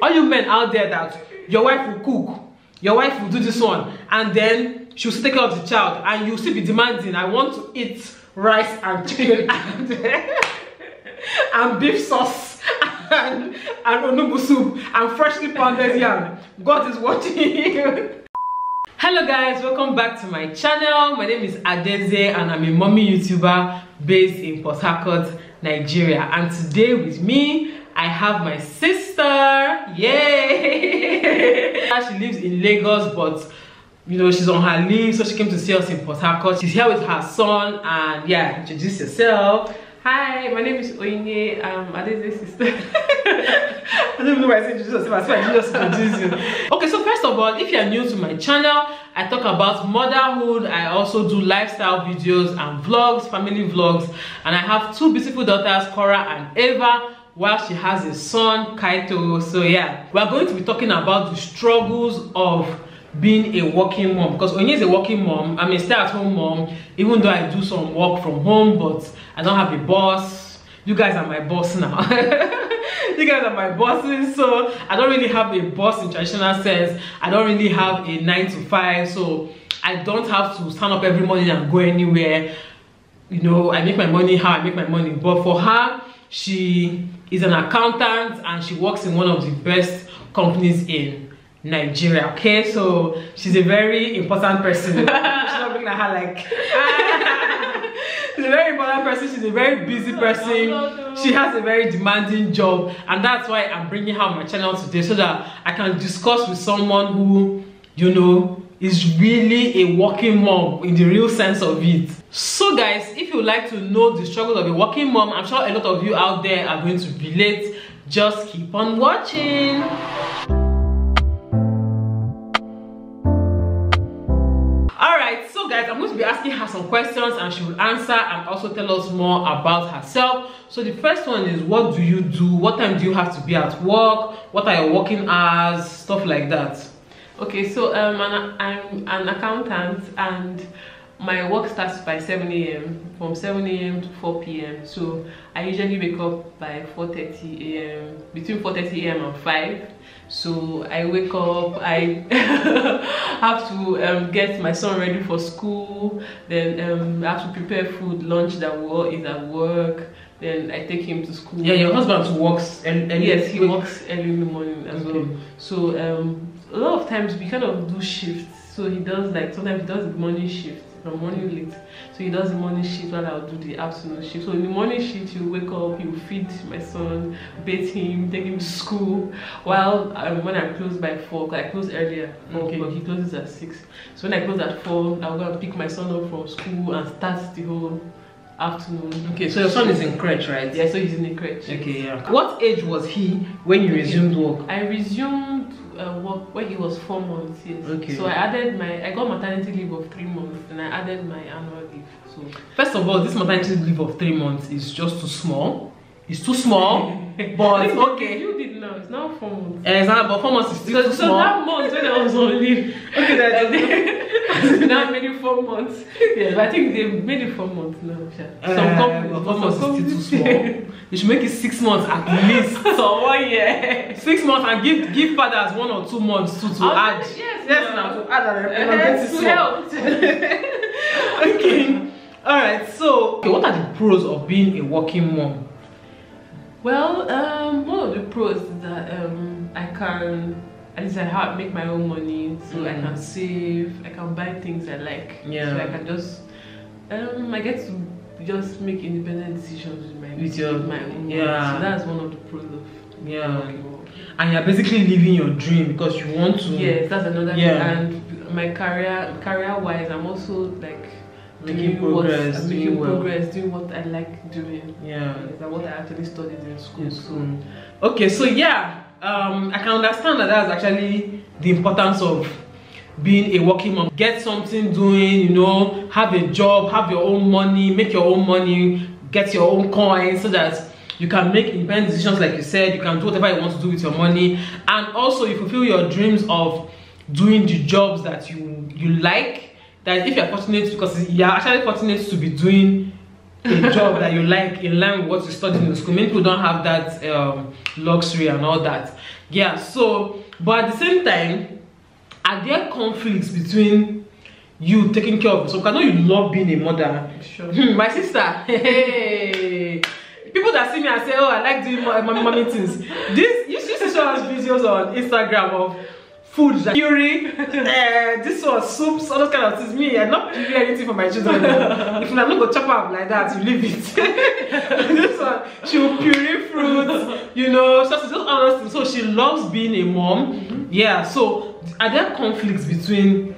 All you men out there that your wife will cook, your wife will do this one, and then she'll still take care of the child, and you'll still be demanding, I want to eat rice and chicken and beef sauce and onubu soup and freshly pounded yam. God is watching you. Hello guys, welcome back to my channel. My name is Adaeze and I'm a mommy YouTuber based in Port Harcourt, Nigeria. And today with me, I have my sister. Yay! She lives in Lagos, but you know, she's on her leave, so she came to see us in Port Harcourt. She's here with her son, and yeah, introduce yourself. Hi, my name is Oyinye. I'm Adaeze's sister. I don't even know why I said Jesus, but I just introduce you. Okay, so first of all, if you're new to my channel, I talk about motherhood. I also do lifestyle videos and vlogs, family vlogs, and I have two beautiful daughters, Cora and Eva, while she has a son, Kaito. So yeah, we're going to be talking about the struggles of being a working mom, because Oyinye is a working mom. I'm a stay-at-home mom, even though I do some work from home, but I don't have a boss. You guys are my boss now. You guys are my bosses, so I don't really have a boss in traditional sense. I don't really have a 9-to-5, so I don't have to stand up every morning and go anywhere. You know, I make my money how I make my money. But for her, she is an accountant and she works in one of the best companies in Nigeria. Okay, so she's a very important person. She's not looking at her like she's a very important person. She's a very busy person. She has a very demanding job, and that's why I'm bringing her on my channel today, so that I can discuss with someone who, you know, is really a working mom in the real sense of it. So guys, if you'd like to know the struggles of a working mom, I'm sure a lot of you out there are going to relate. Just keep on watching. Alright, so guys, I'm going to be asking her some questions and she will answer and also tell us more about herself. So the first one is, what do you do? What time do you have to be at work? What are your working hours? Stuff like that. Okay, so I'm an accountant and my work starts by 7 a.m. From 7 a.m. to 4 p.m. So I usually wake up by 4:30 a.m. Between 4:30 a.m. and 5. So I wake up, I have to get my son ready for school. Then I have to prepare food, lunch that is at work. Then I take him to school. Yeah, your husband works early. Yes, he works early in the morning as well. So a lot of times we kind of do shifts. So he does, like, sometimes he does the morning shift. From morning late, so he does the morning shift while I'll do the afternoon shift. So in the morning shift, he'll wake up, he'll feed my son, bathe him, take him to school. While when I close by 4, I close earlier, okay, but he closes at 6. So when I close at 4, I'll go and pick my son up from school and start the whole afternoon. Okay, so your son is in crèche, right? Yeah, so he's in the crèche. Okay, yeah. What age was he when you resumed work? I resumed work when he was 4 months. Yes. Okay. So I added I got maternity leave of 3 months, and I added my annual leave. So first of all, this maternity leave of 3 months is just too small. It's too small, but it's okay. You did now. It's now 4 months. Exactly, but 4 months is still too small. So that month when I was on leave, okay, that's now made it 4 months. Yeah, but I think they made it 4 months now. Some companies, but 4 months is still too small. They should make it 6 months at least. So 1 year, 6 months, and give fathers 1 or 2 months to add. Yes, yes, now to add and okay. All right. So, okay, what are the pros of being a working mom? Well, one of the pros is that I can, at least I have make my own money, so I can save, I can buy things I like. Yeah. So I can just, I get to just make independent decisions with my own money. So that's one of the pros of and you're basically living your dream because you want to. Yes, that's another thing. And my career-wise, I'm also like, making progress, doing what I like doing. Yeah, is that what I actually studied in school. Yes. So okay, so yeah, I can understand that that's actually the importance of being a working mom. Get something doing, you know, have a job, have your own money, make your own money, get your own coins, so that you can make independent decisions. Like you said, you can do whatever you want to do with your money, and also you fulfill your dreams of doing the jobs that you like. That if you're fortunate, because you're actually fortunate to be doing a job that you like in line with what you studied in school. Many people don't have that luxury and all that. Yeah, so, but at the same time, are there conflicts between you taking care of yourself? Because I know you love being a mother. Sure. My sister, hey, people that see me and say, oh, I like doing mommy things. This, you see so much videos on Instagram of food, curry, this sort of soups, all those kind of things. Me, I'm not doing anything for my children. If I'm not going to chop up like that, you leave it. This one, she'll puree fruits, you know, just all those things. So she loves being a mom. Mm-hmm. Yeah, so are there conflicts between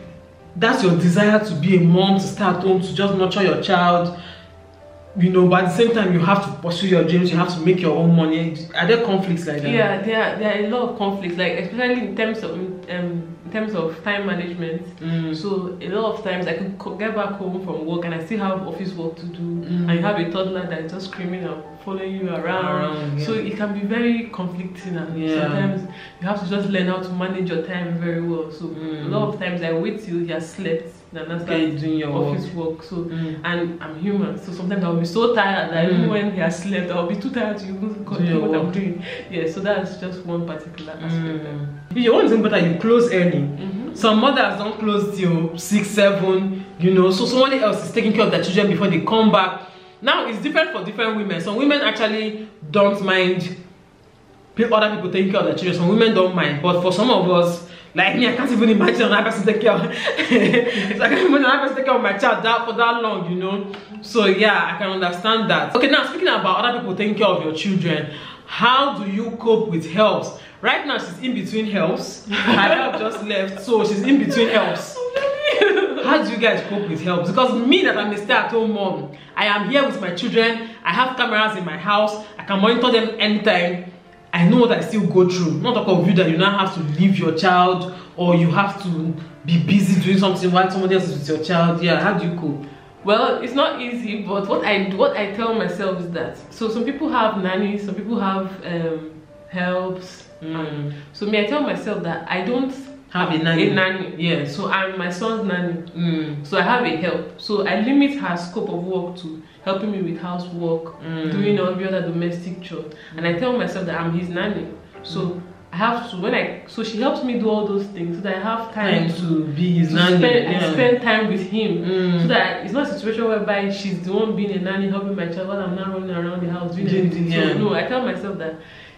that's your desire to be a mom, to start home, to just nurture your child, you know, but at the same time you have to pursue your dreams, you have to make your own money? Are there conflicts like that? Yeah, there are a lot of conflicts, like especially in terms of time management. So a lot of times I can get back home from work and I still have office work to do, and you have a toddler that is just screaming and following you around. Yeah. So it can be very conflicting, and sometimes you have to just learn how to manage your time very well. So a lot of times I wait till he has slept, then I start doing your office work. So and I'm human, so sometimes I'll be so tired that even when he has slept, I'll be too tired to even continue what I'm doing. Yeah, so that's just one particular aspect. Your own thing, but you close early. Some mothers don't close till 6, 7, you know, so somebody else is taking care of their children before they come back. Now it's different for different women. Some women actually don't mind other people taking care of their children. Some women don't mind, but for some of us, like me, I can't even imagine another person taking care of so I can't imagine another person taking care of my child for that long, you know. So yeah, I can understand that. Okay, now speaking about other people taking care of your children, how do you cope with health? Right now she's in between helps. Her help just left, so she's in between helps. How do you guys cope with help? Because me, that I'm a stay-at-home mom, I am here with my children, I have cameras in my house, I can monitor them anytime. I know what I still go through. Not talk of you that you now have to leave your child, or you have to be busy doing something while somebody else is with your child. Yeah, how do you cope? Well, it's not easy, but what I tell myself is that, so some people have nannies, some people have helps. So me, I tell myself that I don't have a nanny. Yeah, so I'm my son's nanny. So I have a help, so I limit her scope of work to helping me with housework, doing all the other domestic chores, and I tell myself that I'm his nanny. So I have to, so she helps me do all those things so that I have time to be his nanny, spend time with him, so that it's not a situation whereby she's the one being a nanny helping my child while I'm not running around the house doing everything. So no, I tell myself that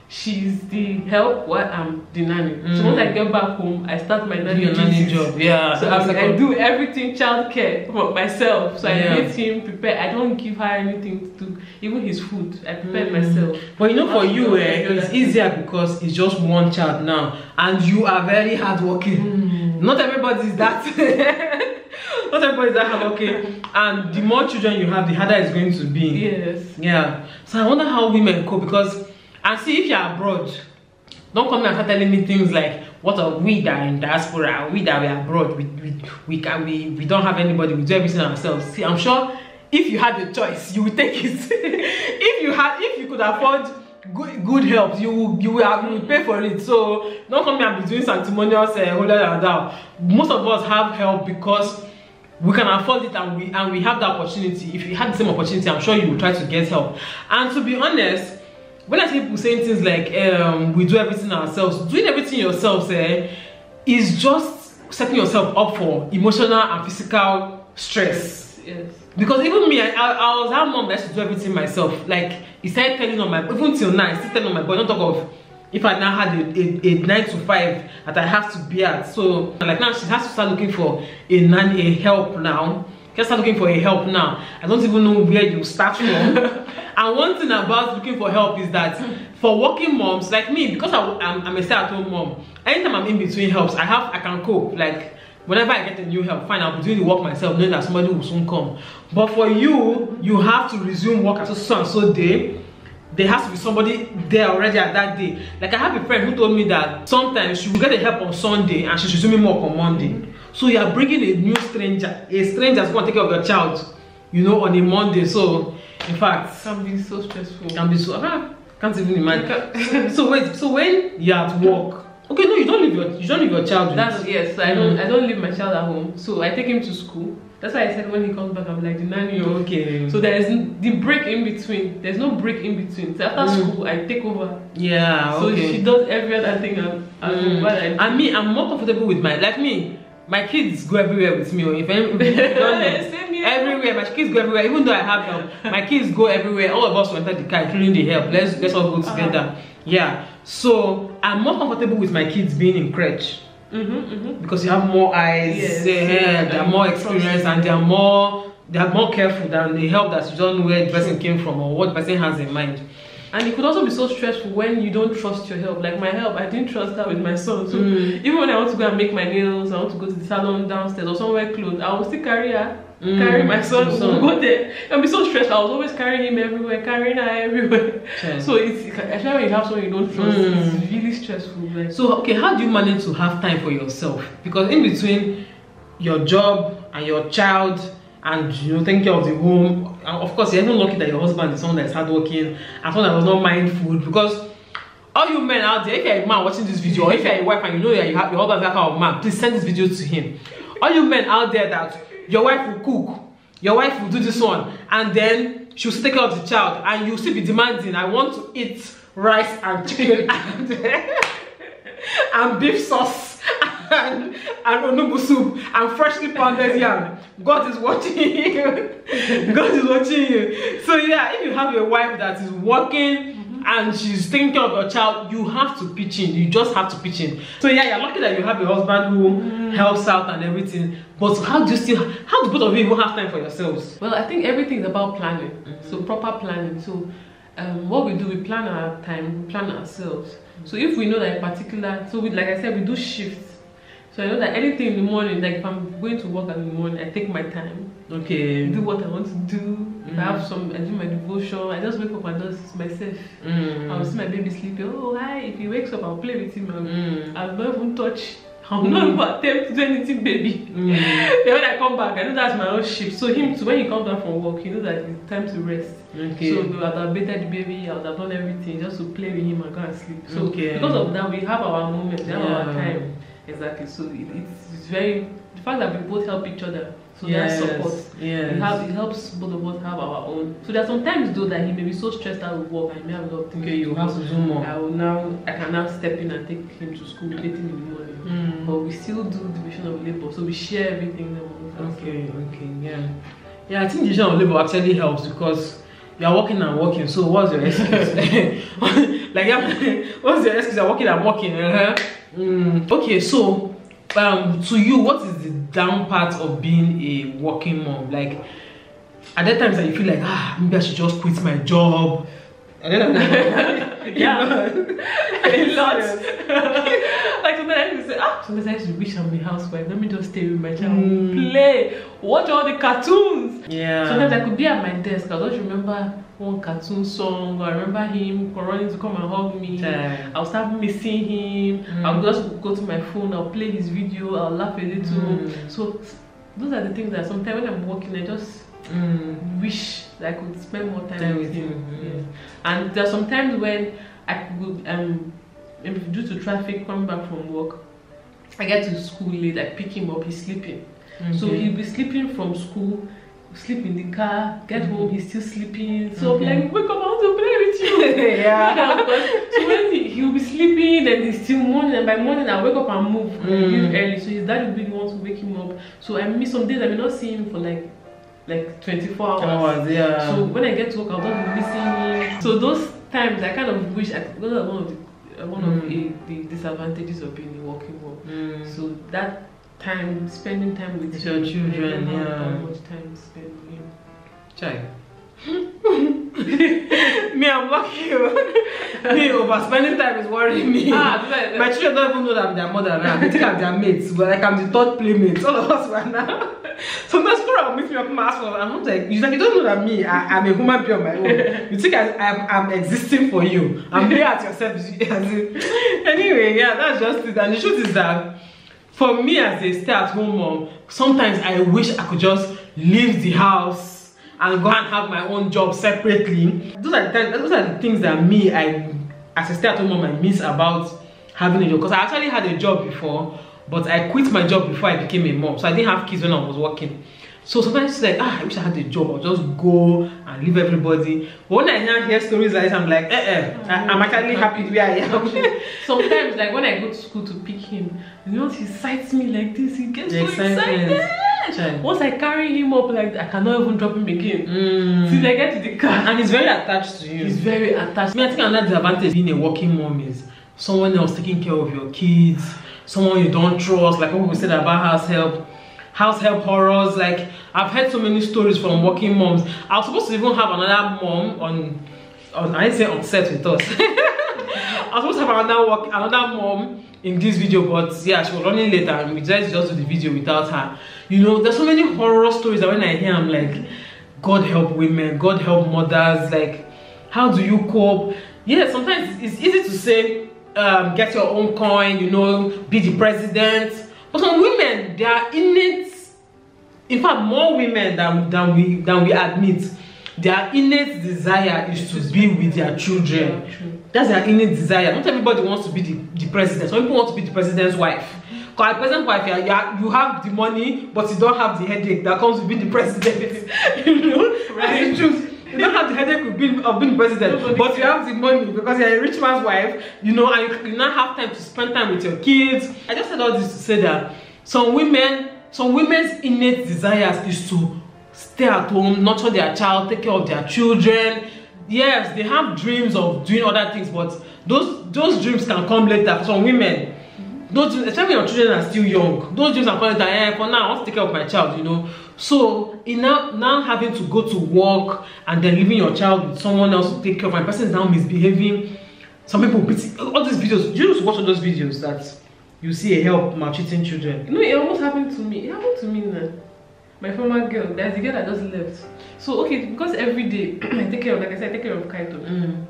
she's the help while I'm the nanny. So once I get back home, I start my nanny job. Yeah. So I'm like, I do everything childcare for myself. So I let him prepare. I don't give her anything to do, even his food. I prepare myself. But you know, for you, it's easier because it's just one child now, and you are very hardworking. Not everybody is that. Not everybody is that hardworking, and the more children you have, the harder it's going to be. Yes. Yeah. So I wonder how women cope, because. And see, if you're abroad, don't come and start telling me things like, what are we that are in diaspora, we that are abroad, we don't have anybody, we do everything ourselves. See, I'm sure if you had a choice, you would take it. If you could afford good help, you will pay for it. So don't come and be doing sanctimonious holder and down. Most of us have help because we can afford it, and we have the opportunity. If you had the same opportunity, I'm sure you would try to get help. And to be honest, when I see people saying things like we do everything ourselves, doing everything yourself is just setting yourself up for emotional and physical stress. Yes. Because even me, I was that mom that should do everything myself. Like, it started telling on my, even till now, it's still telling on my boy. Don't talk of if I now had a 9-to-5 that I have to be at. So like now she has to start looking for a help now. I don't even know where you start from. And one thing about looking for help is that for working moms like me, because I'm a stay-at-home mom, anytime I'm in between helps, I can cope. Like, whenever I get a new help, fine, I'll be doing the work myself, knowing that somebody will soon come. But for you, you have to resume work at so and so day. There has to be somebody there already at that day. Like, I have a friend who told me that sometimes she will get a help on Sunday and she's resuming work on Monday. So you are bringing a new stranger, a stranger who's going to take care of your child, you know, on a Monday. So in fact, it can be so stressful. It can be so, I can't even imagine. So wait, so when you're at work, Okay, no, you don't leave your child with. That's yes. So I don't leave my child at home. So I take him to school. That's why I said when he comes back, I'm like the nanny. Okay. So there is the break in between. There's no break in between. So after school, I take over. Yeah. So she does every other thing. I mean, I'm more comfortable with my my kids go everywhere with me. My kids go everywhere. Even though I have help, my kids go everywhere. All of us enter the car, including the help. Let's all go together. Yeah. So I'm more comfortable with my kids being in crèche. Because you have more eyes, they're more experienced, and they're more careful than the help that you don't know where the person came from or what the person has in mind. And it could also be so stressful when you don't trust your help. Like my help, I didn't trust her with my son. So even when I want to go and make my nails, I want to go to the salon downstairs or somewhere close, I will still carry her. Carry my son, go there. I'll be so stressed. I was always carrying him everywhere, carrying her everywhere. Yeah. So it's actually when you have someone you don't trust, it's really stressful. Like. So okay, how do you manage to have time for yourself? Because in between your job and your child, and you know, taking care of the home, and of course you're not lucky that your husband is someone that's hardworking and someone that was not mindful. Because all you men out there, if you're a man watching this video, or if you're a wife and you know that you have your husband that kind of man, please send this video to him. All you men out there that your wife will cook, your wife will do this one, and then she'll still take care of the child, and you'll still be demanding, I want to eat rice and chicken and beef sauce and onubu soup and freshly pounded yam. God is watching you. God is watching you. So yeah, if you have a wife that is working and she's taking care of your child, you have to pitch in. You just have to pitch in. So yeah, you're lucky that you have a husband who helps out and everything. But how do both of you even have time for yourselves? Well, I think everything's about planning. So proper planning. So what we do, we plan our time, we plan ourselves. So if we know that in particular, so we, like I said, we do shifts. So I know that anything in the morning, like if I'm going to work in the morning, I take my time. Okay. Do what I want to do. If I have some, I do my devotion. I just wake up and just myself. I'll see my baby sleeping. Oh hi! If he wakes up, I'll play with him. I'll not even touch. I'll not even attempt to do anything, baby. Then when I come back, I know that's my own shift. So him too, when he comes back from work, he knows that it's time to rest. Okay. So I'd have bathed the baby. I'd have done everything just to play with him and go and sleep. So because of that, we have our moments, we have our time. Exactly. So it's very, the fact that we both help each other. So there's support. Yes. It helps both of us have our own. So there are sometimes though that he may be so stressed out with work, I may have a lot of things. Okay, you have to do more. I can now step in and take him to school late in the morning. But we still do division of labor, so we share everything. Yeah, I think division of labor actually helps because you are working and working. So what's your excuse? What's your excuse? I'm working and working. Okay, so to you, what is the down part of being a working mom? Like, at that times that you feel like, maybe I should just quit my job. A lot. Like sometimes you say, sometimes I used to wish I'm a housewife. Let me just stay with my child, play, watch all the cartoons. Yeah. Sometimes I could be at my desk. I don't remember one cartoon song. I remember him running to come and hug me. I'll start missing him. I'll just go to my phone. I'll play his video. I'll laugh a little. So those are the things that sometimes when I'm working, I just wish that I could spend more time with him. And there are some times when I would, due to traffic coming back from work, I get to school late, I pick him up, he's sleeping. So he'll be sleeping from school, sleep in the car, get home, he's still sleeping. So I'm like, wake up, I want to play with you. So when he'll be sleeping, then it's still morning, and by morning I wake up and move. Leave early. So his dad will be the one to wake him up. So I miss some days, I may not see him for like 24 hours. So when I get to work, I'll not be missing him. So those times I kind of wish one of the disadvantages of being a working mom. So that time, spending time with your children, how much time spent with you? Me, I'm lucky. Me, overspending time is worrying me. My children don't even know that I'm their mother now. They think I'm their mates, but like I'm the third playmate. All of us right now. Sometimes Cora will meet me up and ask for, I'm like, you don't know that me, I'm a human being on my own. You think I'm existing for you. I'm here at your service. Anyway, yeah, that's just it. And the truth is that for me as a stay-at-home mom, sometimes I wish I could just leave the house and go and have my own job separately. Those are the things that I miss about having a job, because I actually had a job before, but I quit my job before I became a mom, so I didn't have kids when I was working. So sometimes she's like, ah, I wish I had a job, I'll just go and leave everybody. But when I hear stories like this, I'm like, I'm actually happy where I am. Sometimes, like when I go to school to pick him, and once he sights me like this, he gets so excited. Child. Once I carry him up, like I cannot even drop him again. Since I get to the car, and he's very attached to you. He's very attached. I mean, I think another disadvantage being a working mom is someone else taking care of your kids, someone you don't trust. Like what we said about house help horrors. Like I've heard so many stories from working moms. I was supposed to even have another mom on I didn't say on set with us. I was supposed to have another mom in this video, but yeah, she was running later and we decided to just do the video without her. You know, there's so many horror stories that when I hear, I'm like, God help women, God help mothers. Like, how do you cope? Yeah, sometimes it's easy to say get your own coin, you know, be the president. But some women, they are innate. In fact, more women than we admit, their innate desire is to be with their children. That's their innate desire. Not everybody wants to be the president. Some people want to be the president's wife. Because a president's wife, you have the money, but you don't have the headache that comes with being the president. You know, right? It's true. You don't have the headache of being president, nobody, but you have the money because you're a rich man's wife, you know, and you not have time to spend time with your kids. I just said all this to say that some women's innate desires is to stay at home, nurture their child, take care of their children. Yes, they have dreams of doing other things, but those dreams can come later. For some women, those dreams, especially your children are still young, those dreams are coming later. Yeah, for now I want to take care of my child, you know. So in now having to go to work and then leaving your child with someone else to take care of, my person is now misbehaving. Some people all these videos, you just watch all those videos that you see a help maltreating children. You know, it almost happened to me. It happened to me now. My former girl, there's a girl that just left. So okay, because every day I take care of, like I said, I take care of Kaito.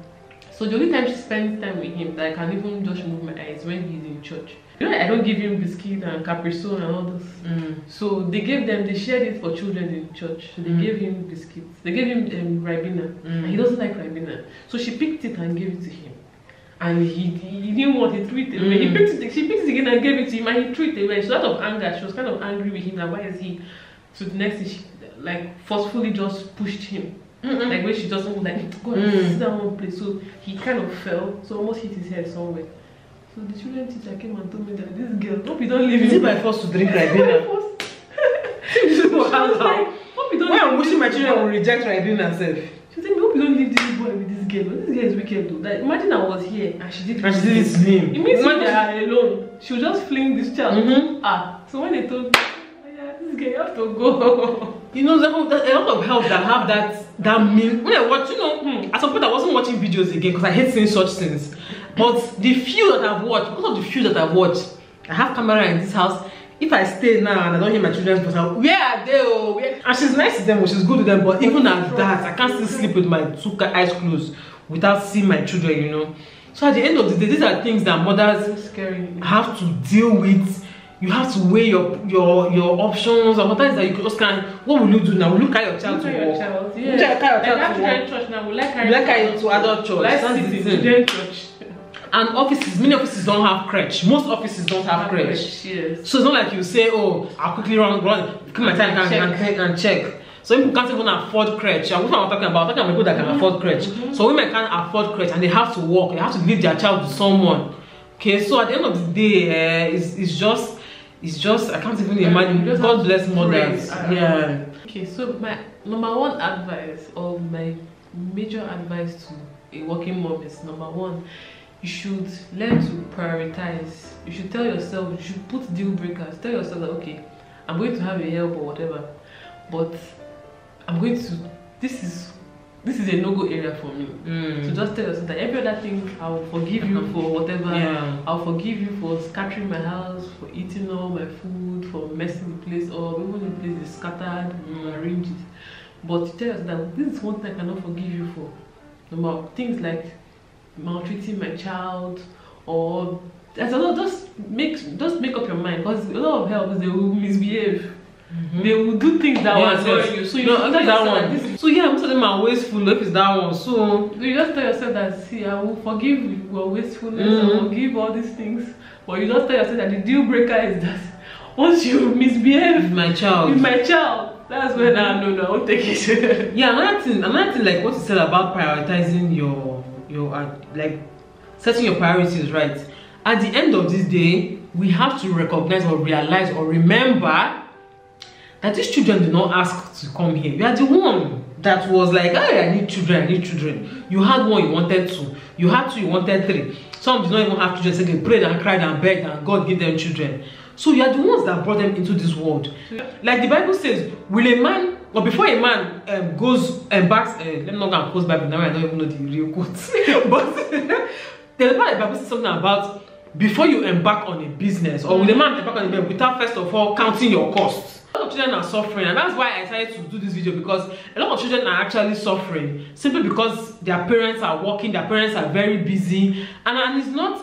So the only time she spends time with him that I can even just remove my eyes when he's in church. You know, I don't give him biscuit and capricorn and all this. So they shared it for children in church. They gave him biscuits. They gave him ribena. And he doesn't like ribena. So she picked it and gave it to him. And he didn't want it, threw it away. She picked it again and gave it to him, and he threw it away. So out of anger, she was kind of angry with him. Like, why is he? So the next thing, she like forcefully just pushed him. Like when she doesn't like it, go and sit down one place. So he kind of fell. So almost hit his head somewhere. So the children teacher came and told me that this girl, hope you don't leave. Is it my first to drink ribena? She was like, hope you don't. Why I'm wishing my children will reject ribena herself. She said, hope you don't leave this boy with this girl. This girl is wicked though. Like, imagine I was here and she did. And she did it to him. It means when they are alone, she will just fling this child. So when they told me, this girl, you have to go. You know, there's a lot of help that have that mean. When I watch, you know, at some point I wasn't watching videos again because I hate seeing such things. But the few that I've watched, because of the few that I've watched, I have camera in this house. If I stay now and I don't hear my children's voice, where are they? Oh, and she's nice to them, she's good to them. But even at that, I can't still sleep with my two eyes closed without seeing my children, you know. So at the end of the day, these are things that mothers have to deal with. You have to weigh your options, or sometimes that you just can. What will you do now? Will you carry your child to work? Yeah. Like church now. Will I carry to adult church? Let's church. And offices, many offices don't have crèche. Most offices don't have crèche. Yes. So it's not like you say, oh, I'll quickly run, take my time and check. So people can't even afford crèche. And what I'm talking about, I'm talking about people that can afford crèche. So women can't afford crèche and they have to work. They have to leave their child to someone. Okay, so at the end of the day, it's just I can't even imagine. God bless mothers. Yeah. Okay, so my number one advice, or my major advice to a working mom is, number one, you should learn to prioritize. You should tell yourself, you should put deal breakers. Tell yourself that, okay, I'm going to have a help or whatever, but I'm going to, this is a no-go area for me. So just tell yourself that every other thing, I'll forgive you for whatever. I'll forgive you for scattering my house, for eating all my food, for messing the place up, even the place is scattered, arrange it. But tell yourself that this is one thing I cannot forgive you for. About things like maltreating my child, or just make up your mind, because a lot of helpers, they will misbehave. They will do things that will annoy you. So you know that one. So yeah, most of them are wasteful. Love is that one. So you just tell yourself that, see, I will forgive your wastefulness, I forgive all these things. But you just tell yourself that the deal breaker is that once you misbehave with my child, that's when no, I won't take it. Yeah, another thing like what you said about prioritizing your like setting your priorities right. At the end of this day, we have to recognize or realize or remember that these children did not ask to come here. You are the one that was like, hey, I need children. You had one, you wanted two. You had two, you wanted three. Some did not even have children, so they prayed and cried and begged and God gave them children. So you are the ones that brought them into this world. Like the Bible says, will a man, or before a man goes and backs, let me not go and quote Bible now, I don't even know the real quotes. But the Bible says something about before you embark on a business, or will a man embark on a business without first of all counting your costs. A lot of children are suffering, and that's why I decided to do this video, because a lot of children are actually suffering simply because their parents are working, their parents are very busy, and it's not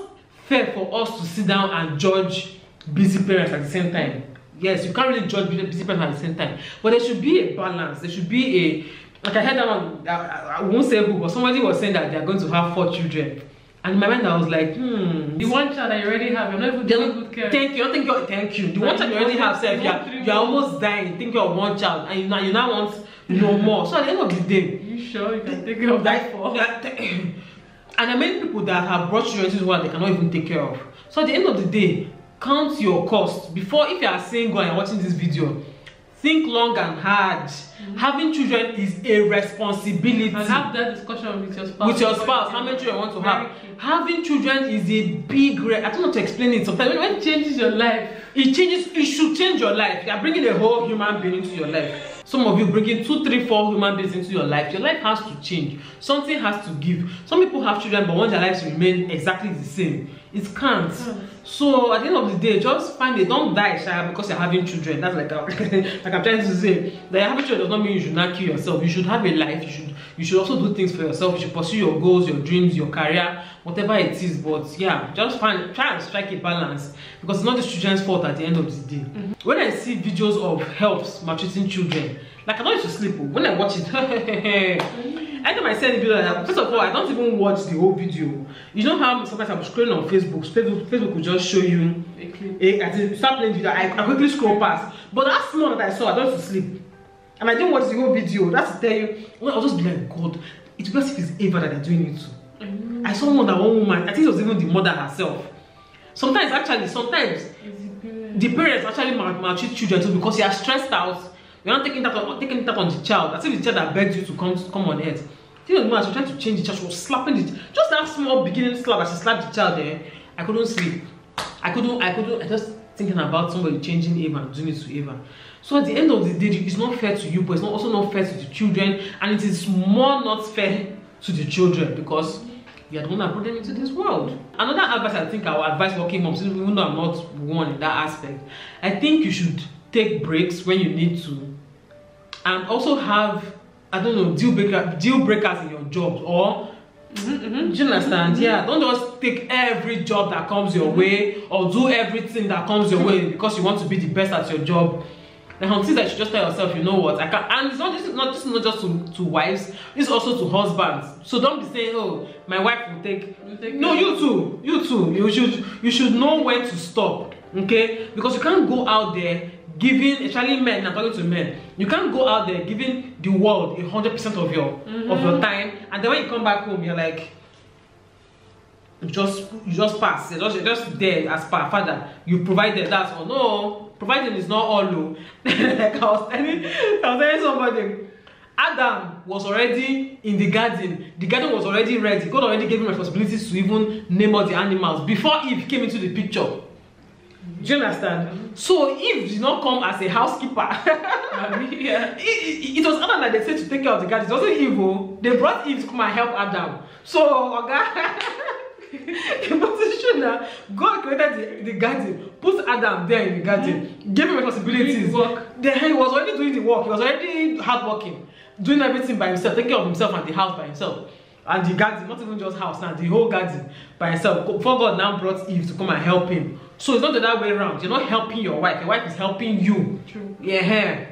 fair for us to sit down and judge busy parents at the same time. Yes, you can't really judge busy parents at the same time, but there should be a balance. There should be a, like I heard that one, I won't say who, but somebody was saying that they are going to have 4 children. And in my mind I was like, the one child that you already have, you're not even doing good care. Thank you. The one child you already have, self, you're almost dying. Think of one child, and you now want no more. So at the end of the day, you sure you can take care of that for? And there are many people that have brought children to this world they cannot even take care of. So at the end of the day, count your cost. Before, if you are single and watching this video, think long and hard. Having children is a responsibility. And have that discussion with your spouse. How many children you want to have? Having children is a big. I don't know how to explain it. Sometimes when it changes your life, it should change your life. You are bringing a whole human being into your life. Some of you bringing 2, 3, 4 human beings into your life. Your life has to change. Something has to give. Some people have children, but want their lives to remain exactly the same. It can't. So at the end of the day, just find it. Don't die shy because you're having children. That's like like I'm trying to say. That having children does not mean you should not kill yourself. You should have a life. You should also do things for yourself. You should pursue your goals, your dreams, your career, whatever it is. But yeah, just try and strike a balance, because it's not the children's fault at the end of the day. When I see videos of helps maltreating children, like I don't used to sleep. When I watch it. Anytime I send a video like that, first of all, I don't even watch the whole video. You know how sometimes I'm scrolling on Facebook will just show you as you start playing video, I quickly scroll past. But that small that I saw, I don't have to sleep. And I didn't watch the whole video. That's to tell you, well, I'll just be like, God, it's best if it's Eva that they're doing it to. I saw one woman, I think it was even the mother herself. Sometimes the parents actually maltreat children too, because they are stressed out. You're not taking that on the child. As if the child that begged you to come on earth. She was trying to change the child. She was slapping it. Just that small beginning slap as she slapped the child there. I couldn't sleep. I just thinking about somebody changing Eva and doing it to Eva. So at the end of the day, it's not fair to you, but it's also not fair to the children, and it is more not fair to the children, because you are the one that brought them into this world. Another advice I think I would advise working moms, even though I'm not one in that aspect, I think you should take breaks when you need to, and also have, I don't know, deal breakers in your job, or do you understand? Yeah, don't just take every job that comes your way, or do everything that comes your way because you want to be the best at your job. Like on things that you just tell yourself, you know what, I can't. And it's not, this is not just to wives, it's also to husbands. So don't be saying, oh, my wife will take. No, you too. You should know when to stop, okay? Because you can't go out there giving, especially men, I'm talking to men, you can't go out there giving the world 100% of your time, and then when you come back home, you're like, you just pass, you're just there as father, you provided that, or no, providing is not all low. Like I was telling somebody, Adam was already in the garden was already ready, God already gave him responsibilities to even name all the animals before Eve came into the picture. Do you understand? So Eve did not come as a housekeeper. It was Adam that they said to take care of the garden. It wasn't evil. They brought Eve to come and help Adam. So God created the garden, put Adam there in the garden, gave him responsibilities. He was already doing the work. He was already hardworking, doing everything by himself, taking care of himself and the house by himself. And the garden, not even just house, and the whole garden by itself. Before God now brought Eve to come and help him. So it's not the other way around. You're not helping your wife is helping you. True. Yeah.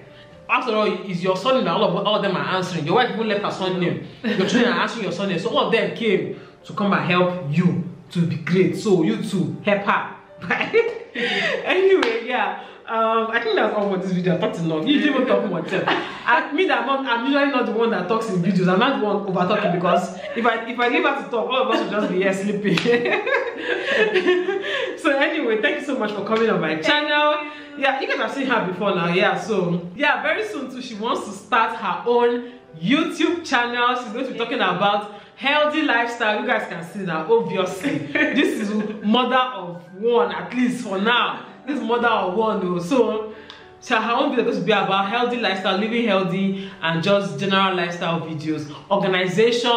After all, it's your son that all of them are answering. Your wife won't left her son's name. Your children are answering your son's name. So all of them came to come and help you to be great. So you too, help her. Anyway, yeah. I think that's all for this video. I talked enough. You didn't even talk much. I mean, I'm usually not the one that talks in videos. I'm not the one over talking because if I leave her to talk, all of us will just be here sleeping. So anyway, thank you so much for coming on my channel. Yeah, you guys have seen her before now. Yeah, so yeah, very soon too, she wants to start her own YouTube channel. She's going to be talking about healthy lifestyle. You guys can see now, obviously. This is mother of one, at least for now. This mother of one, so her own video is going to be about healthy lifestyle, living healthy, and just general lifestyle videos, organization,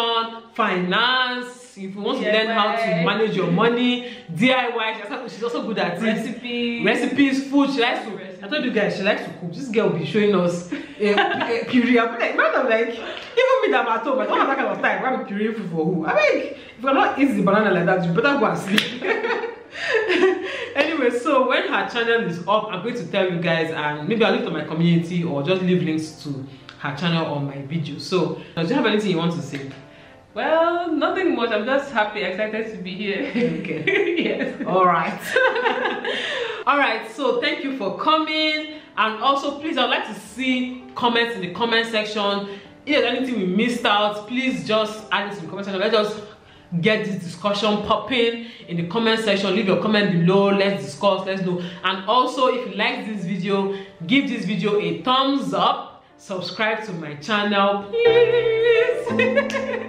finance. If you want to learn how to manage your money, DIY, she's also good at recipes, food. She likes to I told you guys, she likes to cook. This girl will be showing us a puree. I'm like, even me that I'm at home, I don't have that kind of time. I'm puree food for who? I mean, if you're not eating the banana like that, you better go and sleep. Anyway, so when her channel is up, I'm going to tell you guys, and maybe I'll leave to my community or just leave links to her channel on my video. So, do you have anything you want to say? Well, nothing much. I'm just happy, excited to be here. Okay. Yes. All right. All right. So thank you for coming, and also please, I'd like to see comments in the comment section. If there's anything we missed out, please just add it to the comment section. Let's just get this discussion popping in the comment section. Leave your comment below. Let's discuss. Let's know. And also, if you like this video, give this video a thumbs up. Subscribe to my channel, please.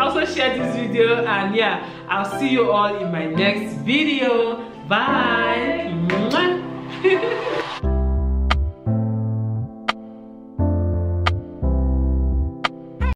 Also share this video, and yeah, I'll see you all in my next video. Bye.